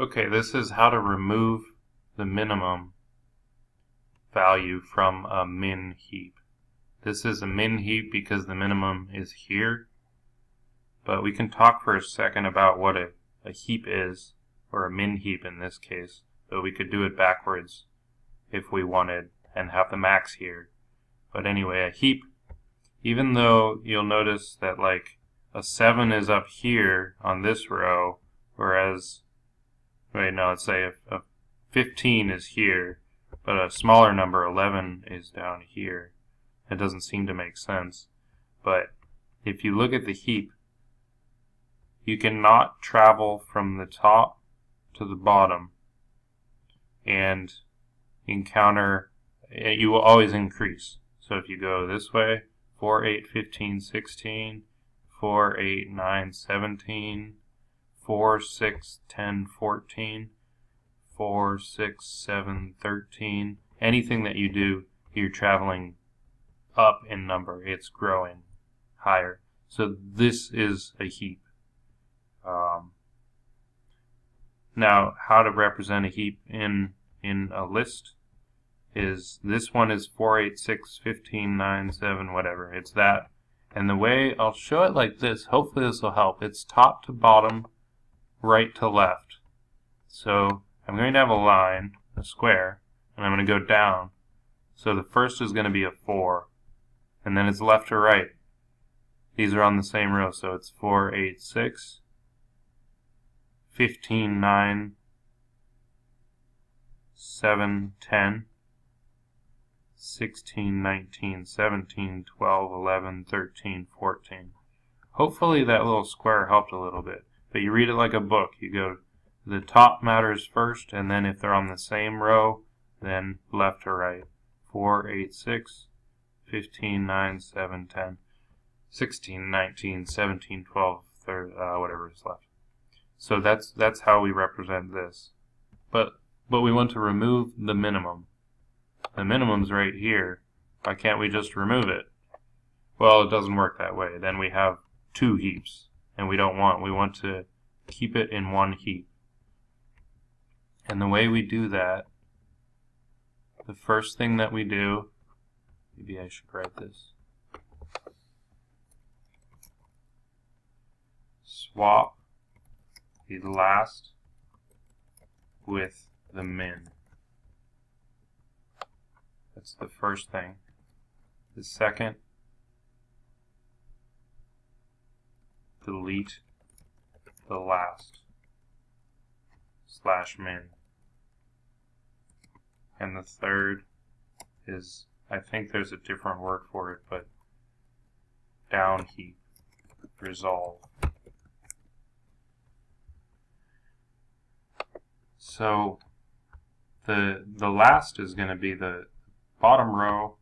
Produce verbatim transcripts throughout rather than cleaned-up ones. Okay, this is how to remove the minimum value from a min heap. This is a min heap because the minimum is here, but we can talk for a second about what a, a heap is, or a min heap in this case, though we could do it backwards if we wanted and have the max here. But anyway, a heap, even though you'll notice that like a seven is up here on this row, whereas right now, let's say a, a fifteen is here, but a smaller number, eleven, is down here. It doesn't seem to make sense. But if you look at the heap, you cannot travel from the top to the bottom and encounter, you will always increase. So if you go this way, four, eight, fifteen, sixteen, four, eight, nine, seventeen, four, six, ten, fourteen, four, six, seven, thirteen. Anything that you do, you're traveling up in number. It's growing higher. So this is a heap. Um, now, how to represent a heap in in a list is this one is four, eight, six, fifteen, nine, seven, whatever. It's that. And the way I'll show it like this, hopefully this will help. It's top to bottom, right to left. So I'm going to have a line, a square, and I'm going to go down. So the first is going to be a four, and then it's left to right. These are on the same row, so it's four, eight, six, fifteen, nine, seven, ten, sixteen, nineteen, seventeen, twelve, eleven, thirteen, fourteen. Hopefully that little square helped a little bit. But you read it like a book. You go, the top matters first, and then if they're on the same row, then left to right. four, eight, six, fifteen, nine, seven, ten, sixteen, nineteen, seventeen, twelve, thirty, uh, whatever is left. So that's that's how we represent this. But, but we want to remove the minimum. The minimum's right here. Why can't we just remove it? Well, it doesn't work that way. Then we have two heaps. And we don't want. We want to keep it in one heap. And the way we do that, the first thing that we do, maybe I should write this, swap the last with the min. That's the first thing. The second, delete the last slash min. And the third is, I think there's a different word for it, but down heap, resolve. So the the last is going to be the bottom row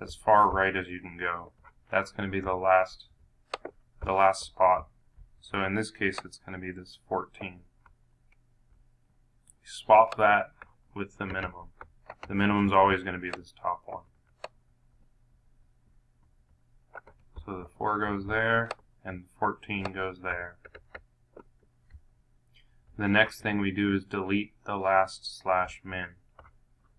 as far right as you can go. That's going to be the last the last spot. So in this case, it's going to be this fourteen. Swap that with the minimum. The minimum is always going to be this top one. So the four goes there, and fourteen goes there. The next thing we do is delete the last slash min.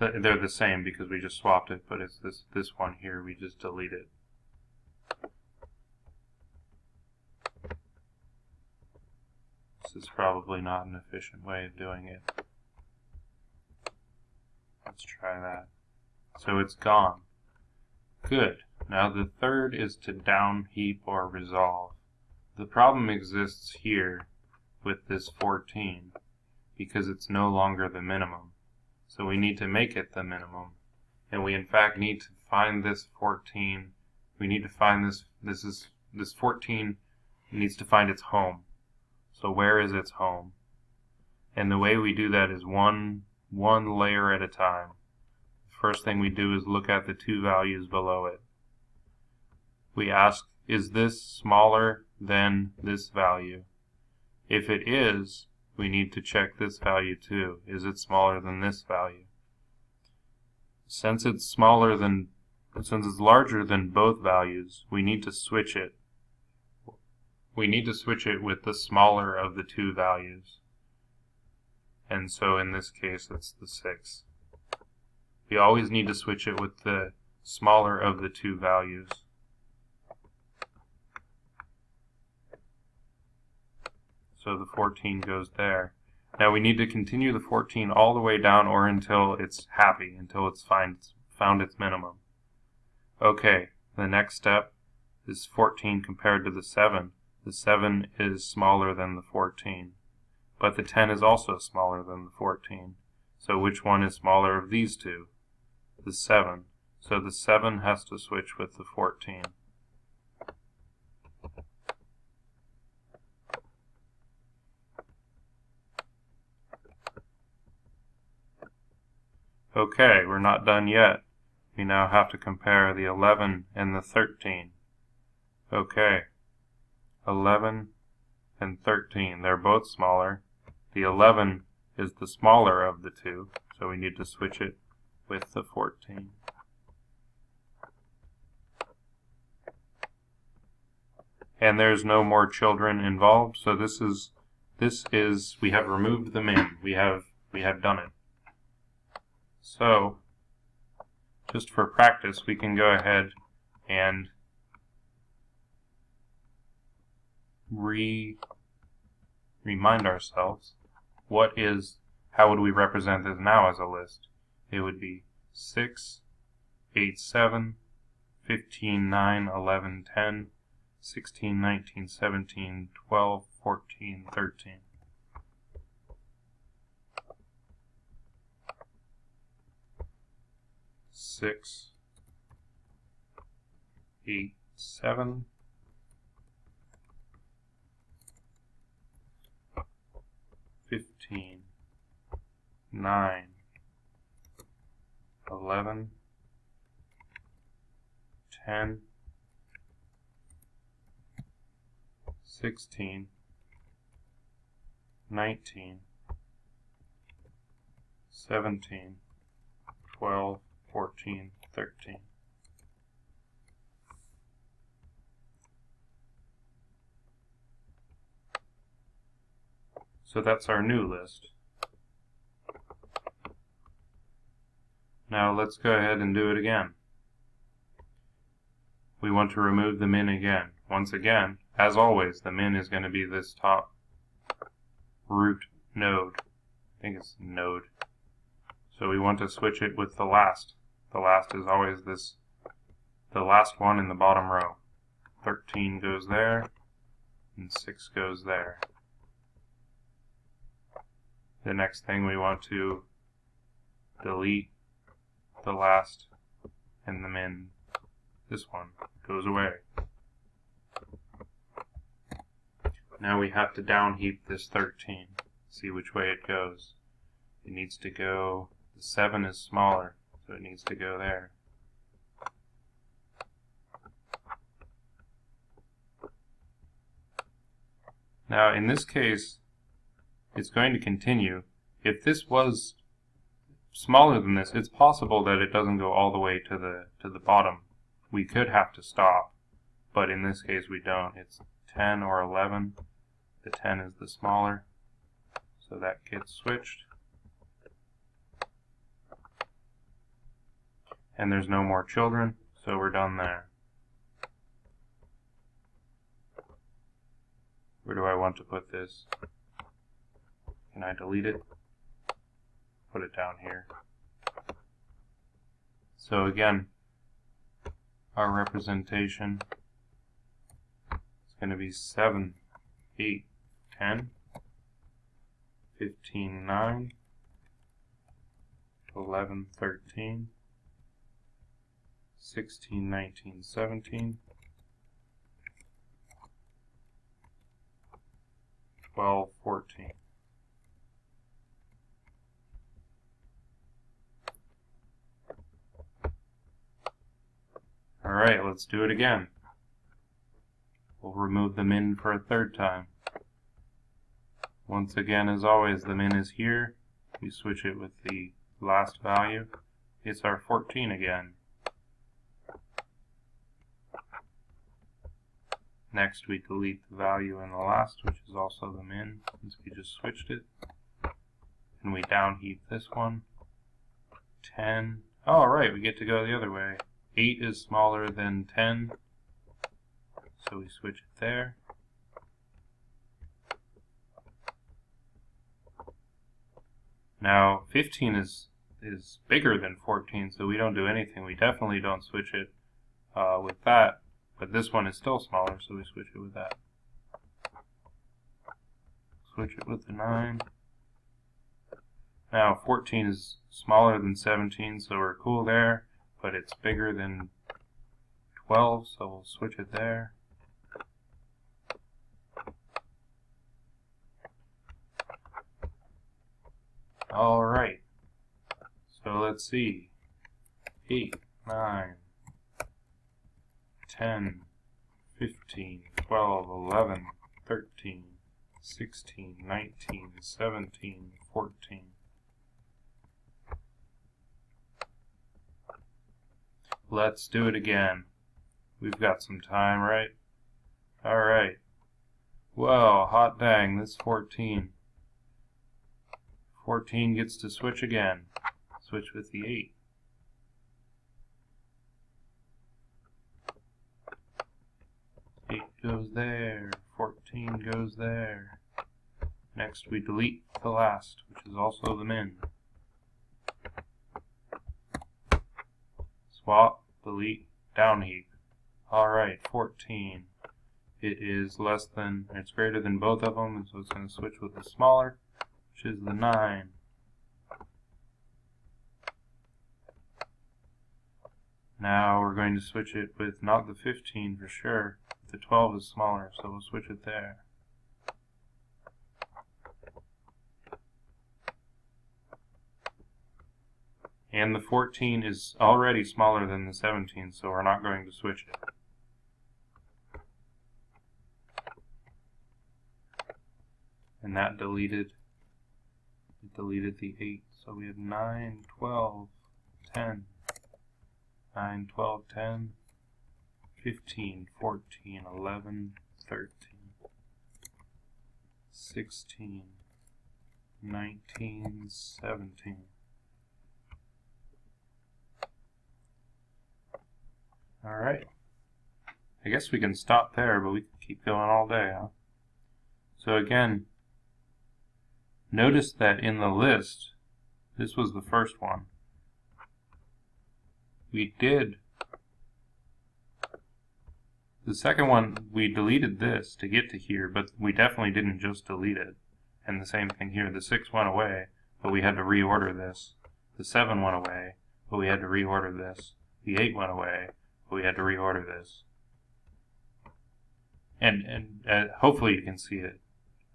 They're the same because we just swapped it, but it's this, this one here, we just delete it. This is probably not an efficient way of doing it. Let's try that. So it's gone. Good. Now the third is to down heap or resolve. The problem exists here with this fourteen because it's no longer the minimum. So we need to make it the minimum. And we in fact need to find this fourteen. We need to find this this is this fourteen needs to find its home. So where is its home? And the way we do that is one one layer at a time. First thing we do is look at the two values below it. We ask, is this smaller than this value? If it is, we need to check this value too. Is it smaller than this value? Since it's smaller than since it's larger than both values, we need to switch it. We need to switch it with the smaller of the two values. and so in this case it's the six. You always need to switch it with the smaller of the two values. So the fourteen goes there. Now we need to continue the fourteen all the way down, or until it's happy, until it's find, found its minimum. Okay, the next step is fourteen compared to the seven. The seven is smaller than the fourteen, but the ten is also smaller than the fourteen. So which one is smaller of these two? The seven. So the seven has to switch with the fourteen. Okay, we're not done yet. We now have to compare the eleven and the thirteen. Okay, eleven and thirteen, they're both smaller. The eleven is the smaller of the two, so we need to switch it with the fourteen. And there's no more children involved, so this is this is we have removed the min. We have we have done it. So, just for practice, we can go ahead and re remind ourselves what is, how would we represent this now as a list? It would be six, eight, seven, fifteen, nine, eleven, ten, sixteen, nineteen, seventeen, twelve, fourteen, thirteen. six, eight, seven, fifteen, nine, eleven, ten, sixteen, nineteen, seventeen, twelve, fourteen, thirteen. So that's our new list. Now let's go ahead and do it again. We want to remove the min again. Once again, as always, the min is going to be this top root node. I think it's node. So we want to switch it with the last. The last is always this, the last one in the bottom row. thirteen goes there, and six goes there. The next thing we want to delete the last and the min. This one goes away. Now we have to down heap this thirteen. See which way it goes. It needs to go, the seven is smaller, so it needs to go there. Now in this case, it's going to continue. If this was smaller than this, it's possible that it doesn't go all the way to the to the bottom. We could have to stop, but in this case we don't. It's ten or eleven. The ten is the smaller, so that gets switched. And there's no more children, so we're done there. Where do I want to put this? Can I delete it? Put it down here. So again, our representation is going to be seven, eight, ten, fifteen, nine, eleven, thirteen, sixteen, nineteen, seventeen, twelve, fourteen. Alright, let's do it again. We'll remove the min for a third time. Once again, as always, the min is here. We switch it with the last value. It's our fourteen again. Next, we delete the value in the last, which is also the min, since we just switched it. and we downheat this one. ten. All right, we get to go the other way. eight is smaller than ten, so we switch it there. Now fifteen is is bigger than fourteen, so we don't do anything. We definitely don't switch it uh, with that, but this one is still smaller, so we switch it with that. Switch it with the nine. Now fourteen is smaller than seventeen, so we're cool there, but it's bigger than twelve, so we'll switch it there. Alright, so let's see, eight, nine, ten, fifteen, twelve, eleven, thirteen, sixteen, nineteen, seventeen, fourteen. Let's do it again. We've got some time, right? Alright. Whoa, hot dang, this fourteen. fourteen gets to switch again. Switch with the eight. eight goes there. fourteen goes there. Next we delete the last, which is also the min. Swap, delete, downheat. Alright, fourteen. It is less than, it's greater than both of them, and so it's going to switch with the smaller, which is the nine. Now we're going to switch it with not the fifteen for sure. The twelve is smaller, so we'll switch it there. And the fourteen is already smaller than the seventeen, so we're not going to switch it. And that deleted, it deleted the eight. So we have nine, twelve, ten. nine, twelve, ten. fifteen, fourteen, eleven, thirteen, sixteen, nineteen, seventeen. Alright, I guess we can stop there, but we can keep going all day, huh? So again, notice that in the list, this was the first one. We did, the second one, we deleted this to get to here, but we definitely didn't just delete it. And the same thing here, the six went away, but we had to reorder this. The seven went away, but we had to reorder this. The eight went away. We had to reorder this, and and uh, hopefully you can see it,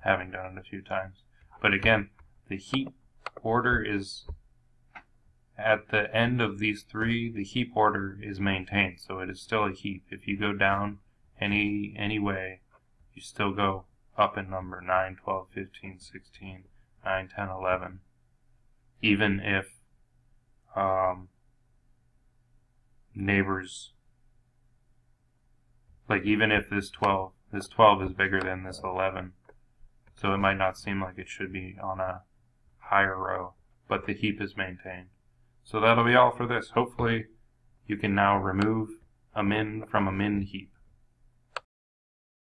having done it a few times. But again, the heap order is at the end of these three. The heap order is maintained, so it is still a heap. If you go down any any way, you still go up in number: nine, twelve, fifteen, sixteen, nine, ten, eleven. Even if um, neighbors. Like even if this twelve, this twelve is bigger than this eleven, so it might not seem like it should be on a higher row, but the heap is maintained. So that'll be all for this. Hopefully you can now remove a min from a min heap.